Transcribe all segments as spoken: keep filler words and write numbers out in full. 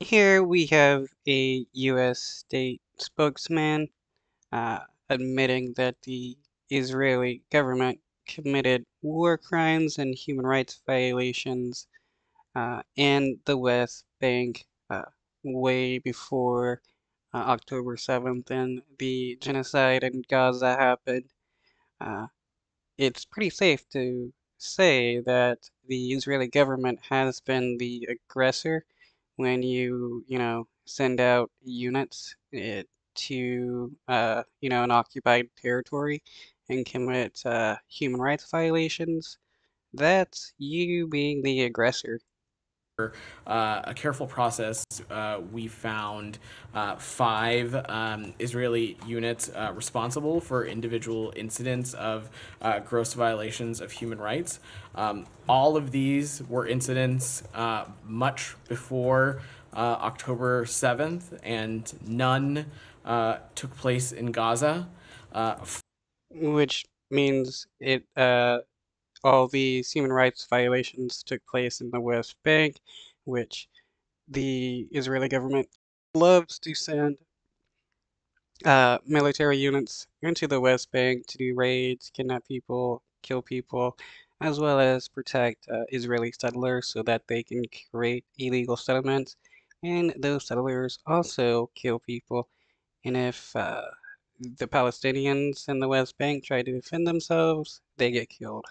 Here we have a U S state spokesman uh, admitting that the Israeli government committed war crimes and human rights violations uh, in the West Bank uh, way before uh, October seventh and the genocide in Gaza happened. Uh, it's pretty safe to say that the Israeli government has been the aggressor when you, you know, send out units it, to, uh, you know, an occupied territory and commit uh, human rights violations. That's you being the aggressor. Uh, a careful process, uh, we found uh, five um, Israeli units uh, responsible for individual incidents of uh, gross violations of human rights. Um, all of these were incidents uh, much before uh, October seventh, and none uh, took place in Gaza. Uh, Which means it... Uh... all these human rights violations took place in the West Bank, which the Israeli government loves to send uh, military units into the West Bank to do raids, kidnap people, kill people, as well as protect uh, Israeli settlers so that they can create illegal settlements. And those settlers also kill people. And if uh, the Palestinians in the West Bank try to defend themselves, they get killed.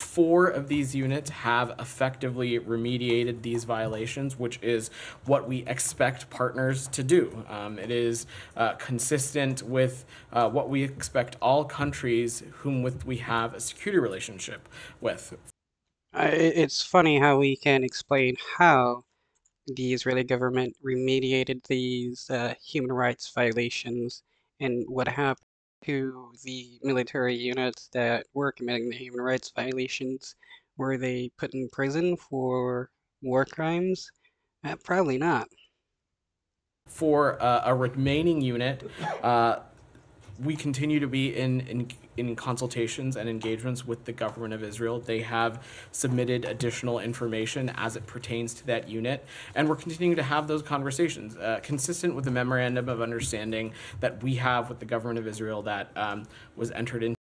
Four of these units have effectively remediated these violations, which is what we expect partners to do. Um, it is uh, consistent with uh, what we expect all countries whom with we have a security relationship with. Uh, it's funny how we can explain how the Israeli government remediated these uh, human rights violations and what happened to the military units that were committing the human rights violations. Were they put in prison for war crimes? Uh, probably not. For uh, a remaining unit, uh, we continue to be in, in in consultations and engagements with the government of Israel. They have submitted additional information as it pertains to that unit, and we're continuing to have those conversations, uh, consistent with the memorandum of understanding that we have with the government of Israel that um, was entered into.